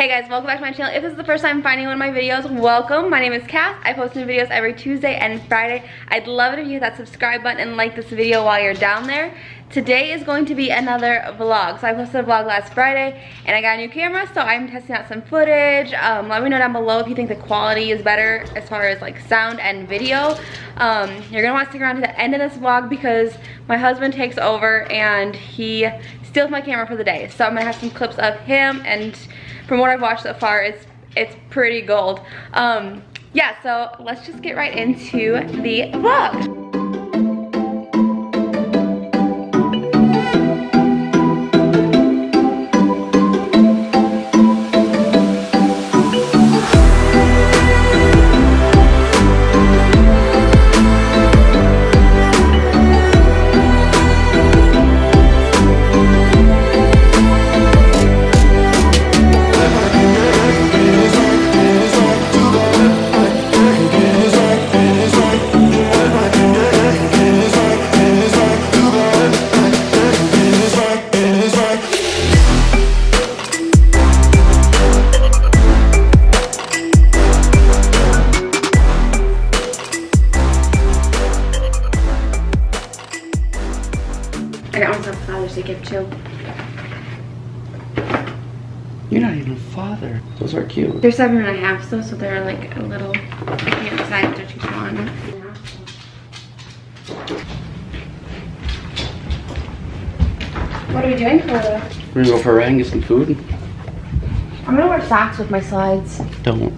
Hey guys, welcome back to my channel. If this is the first time finding one of my videos, welcome. My name is Cass. I post new videos every Tuesday and Friday. I'd love it if you hit that subscribe button and like this video while you're down there. Today is going to be another vlog. So I posted a vlog last Friday and I got a new camera, so I'm testing out some footage. Let me know down below if you think the quality is better as far as like sound and video. You're gonna want to stick around to the end of this vlog because my husband takes over and he steals my camera for the day. So I'm gonna have some clips of him, and from what I've watched so far, it's pretty gold. Yeah, so let's just get right into the vlog. You're not even a father. Those are cute. They're 7.5 though, so they're like a little, I can't decide if they're too small or not. What are we doing for this? We're gonna go for a ride and get some food. I'm gonna wear socks with my slides. Don't.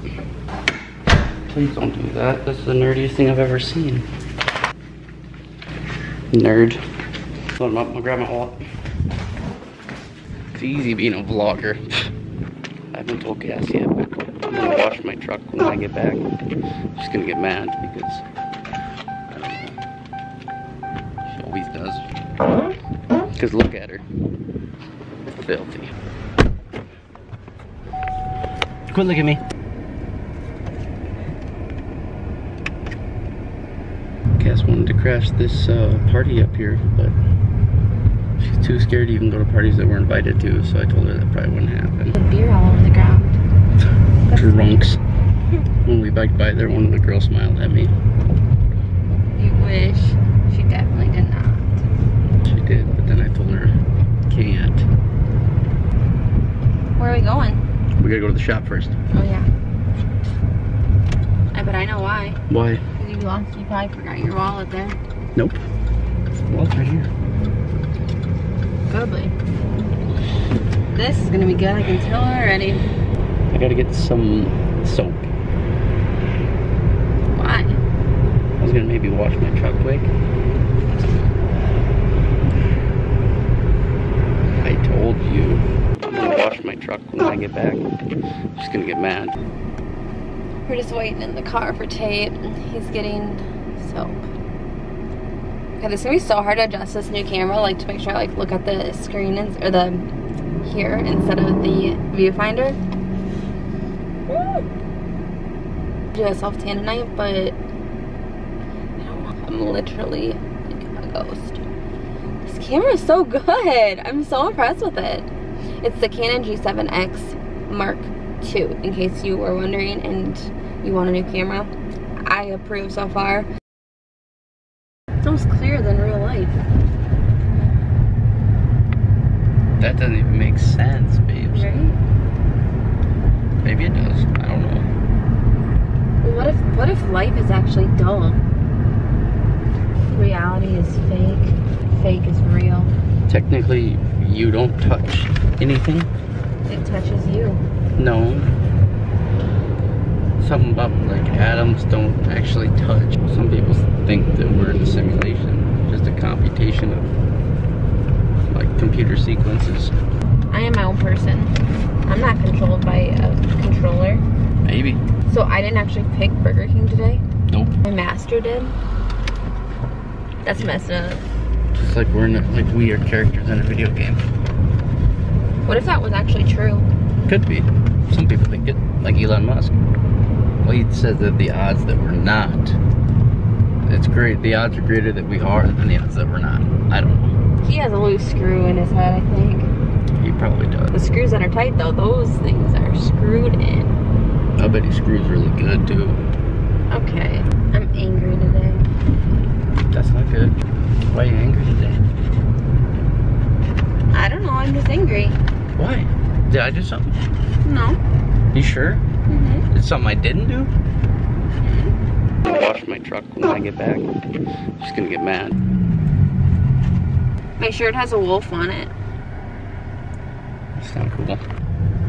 Please don't do that. That's the nerdiest thing I've ever seen. Nerd. Load them up, I'll grab my wallet. It's easy being a vlogger. I haven't told Cass yet, but I'm gonna wash my truck when I get back. She's gonna get mad because I don't know. She always does. Because look at her. Filthy. Quit looking at me. Cass wanted to crash this party up here, but she's too scared to even go to parties that we're invited to, so I told her that probably wouldn't happen. There's beer all over the ground. Drunks. When we biked by there, one of the girls smiled at me. You wish. She definitely did not. She did, but then I told her, can't. Where are we going? We gotta go to the shop first. Oh yeah. I bet I know why. Why? Because you lost, you probably forgot your wallet there. Nope. Wallet's right here. Probably. This is gonna be good, I can tell already. I gotta get some soap. Why? I was gonna maybe wash my truck quick. I told you. I'm gonna wash my truck when I get back. She's gonna get mad. We're just waiting in the car for Tate. He's getting soap. God, this is gonna be so hard to adjust this new camera, like to make sure I like look at the screen or the here instead of the viewfinder. Woo! Do a self tan tonight, but I don't want, I'm literally like a ghost. This camera is so good. I'm so impressed with it. It's the Canon G7X Mark II. In case you were wondering and you want a new camera, I approve so far. It's almost clearer than real life. That doesn't even make sense, babes. Right? Maybe it does. I don't know. Well, what if life is actually dull? Reality is fake. Fake is real. Technically, you don't touch anything. It touches you. No. Something about like atoms don't actually touch. Some people think that we're in a simulation, just a computation of like computer sequences. I am my own person. I'm not controlled by a controller. Maybe. So I didn't actually pick Burger King today? Nope. My master did? That's messed up. Just like we're in a, like we are characters in a video game. What if that was actually true? Could be. Some people think it, like Elon Musk. Well, he says that the odds that we're not, it's great. The odds are greater that we are than the odds that we're not. I don't know. He has a loose screw in his head, I think. He probably does. The screws that are tight, though, those things are screwed. screws really good too. Okay, I'm angry today. That's not good. Why are you angry today? I don't know, I'm just angry. Why? Did I do something? No. You sure? Mm-hmm. It's something I didn't do? Mm-hmm. I'm gonna wash my truck when I get back. I'm just gonna get mad. Make sure it has a wolf on it. It's not cool.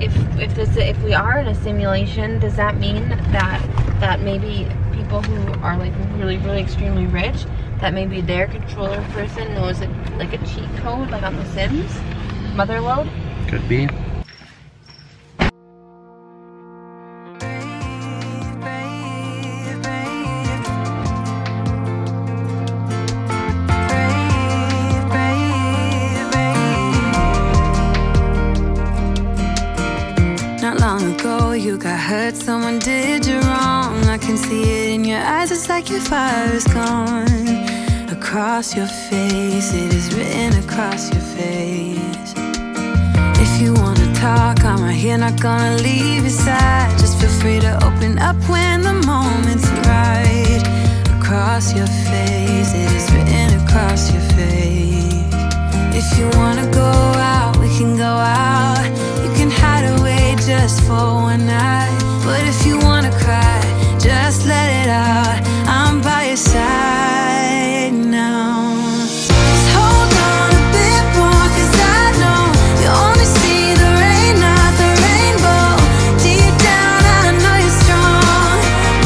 If we are in a simulation, does that mean that maybe people who are like really, really extremely rich, that maybe their controller person knows it, like a cheat code, like on The Sims? Motherlode? Could be. You got hurt, someone did you wrong. I can see it in your eyes, it's like your fire is gone. Across your face, it is written across your face. If you wanna talk, I'm right here, not gonna leave your side. Just feel free to open up when the moment's right. Across your face, it is written across your face. If you wanna go out, we can go out. You can hide away just for one night. But if you wanna cry, just let it out. I'm by your side now. Just hold on a bit more, 'cause I know you only see the rain, not the rainbow. Deep down, I know you're strong.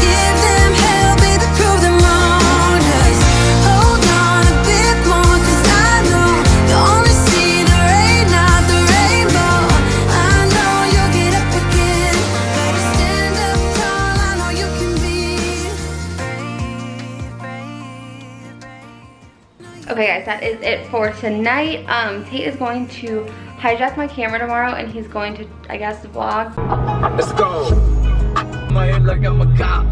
Give them hell, baby, prove them wrong. Just hold on a bit more, 'cause I know you only see the rain, not the rainbow. I know you'll get up again. Better stand up tall, I know you can be. Okay guys, that is it for tonight. Tate is going to hijack my camera tomorrow and he's going to, I guess, vlog. Let's go! My head like I'm a cop.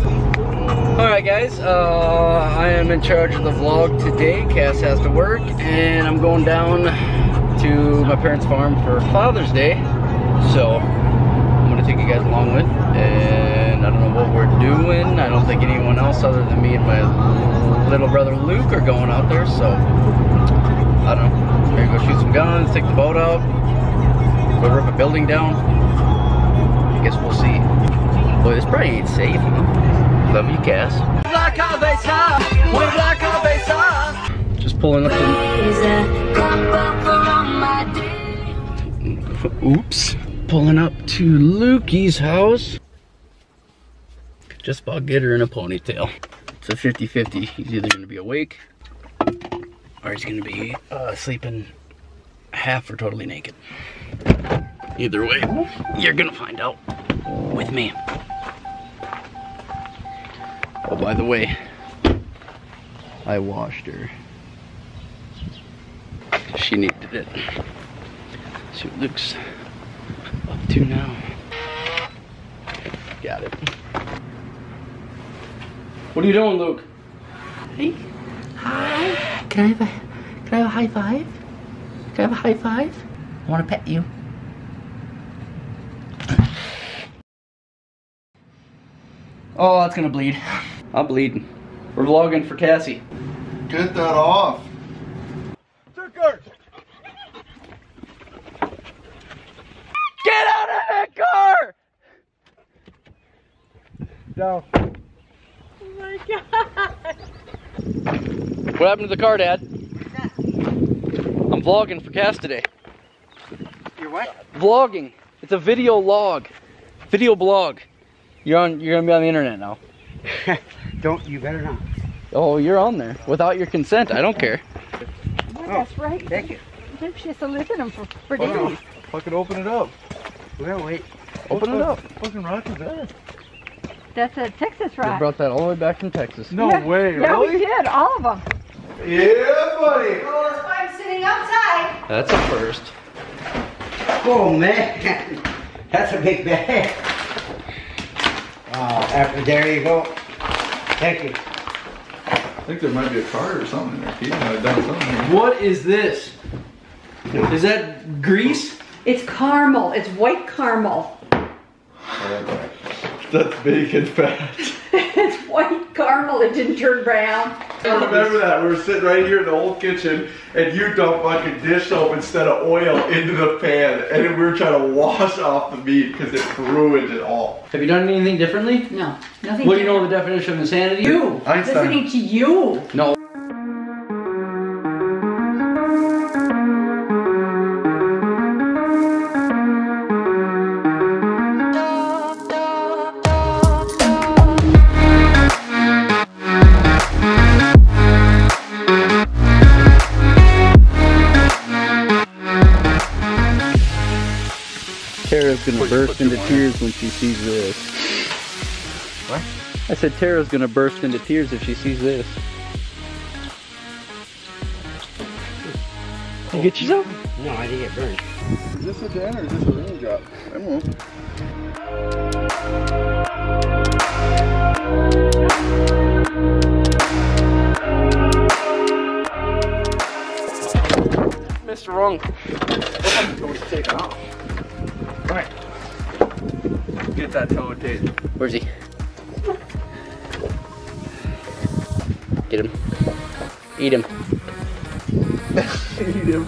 Alright guys, I am in charge of the vlog today. Cass has to work and I'm going down to my parents' farm for Father's Day. So, I'm going to take you guys along with, and I don't know what we're doing. I don't think anyone else other than me and my little brother Luke are going out there, so I don't know. We're gonna go shoot some guns, take the boat out, go rip a building down. I guess we'll see. Boy, this probably ain't safe. Love you, Cass. Just pulling up to... Oops. Pulling up to Lukey's house. Just about get her in a ponytail. It's a 50-50. He's either gonna be awake, or he's gonna be sleeping half or totally naked. Either way, you're gonna find out with me. Oh, by the way, I washed her. She needed it. Let's see what Luke's up to now. Got it. What are you doing, Luke? Hey. Hi. Can I have a high five? Can I have a high five? I want to pet you. Oh, that's gonna bleed. I'm bleeding. We're vlogging for Cassie. Get that off. Get out of that car! No. Oh my god. What happened to the car, Dad? I'm vlogging for Cass today. You're what? Vlogging. It's a video log. Video blog. You're gonna be on the internet now. Don't, you better not. Oh, you're on there. Without your consent, I don't care. Yeah, that's right. Thank you. She has to live in them for days. Oh, fucking open it up. Well, wait. Open it up. Fucking rock is there. That's a Texas rock. They brought that all the way back from Texas. No way, yeah, really? Yeah, we did, all of them. Yeah, buddy. Well, that's why I'm sitting outside. That's a first. Oh, man. That's a big bag. After there you go. Thank you. I think there might be a card or something in there. He might have done something. What is this? Is that grease? It's caramel. It's white caramel. That's bacon fat. It's white caramel, it didn't turn brown. I remember that, we were sitting right here in the old kitchen and you dumped fucking dish soap instead of oil into the pan and we were trying to wash off the meat because it ruined it all. Have you done anything differently? No, nothing. What do you know of the definition of insanity? You, Einstein. Listening to you. No. Gonna burst into tears when she sees this. What? I said Tara's gonna burst into tears if she sees this. You get yourself? No, I didn't get burned. Is this a den or is this a raindrop? I don't know. Missed wrong. I'm going to take it off. Alright. Get that toad, Tate. Where's he? Get him. Eat him. Eat him.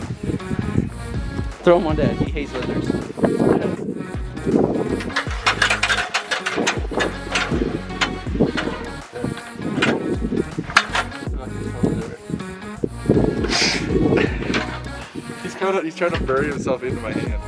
Throw him on Dad. He hates lizards. He's trying to bury himself into my hand.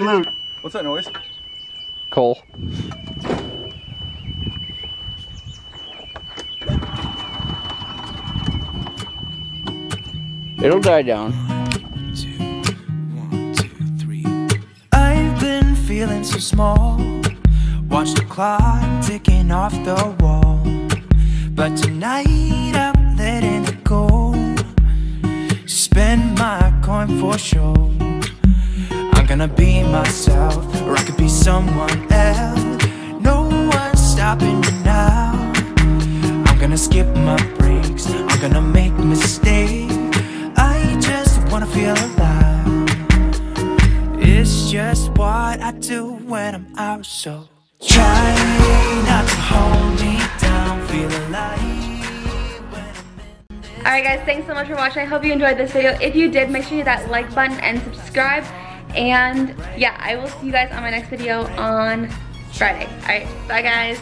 Luke, what's that noise? Coal. It'll die down. 1, 2, 1, 2, 3. I've been feeling so small. Watch the clock ticking off the wall. But tonight I'm letting it go. Spend my coin for sure. I'm gonna be myself, or I could be someone else. No one's stopping me now. I'm gonna skip my breaks, I'm gonna make mistakes. I just wanna feel alive. It's just what I do when I'm out, so try not to hold me down, feel alive. Alright guys, thanks so much for watching. I hope you enjoyed this video. If you did, make sure you hit that like button and subscribe. And yeah, I will see you guys on my next video on Friday. All right, bye guys.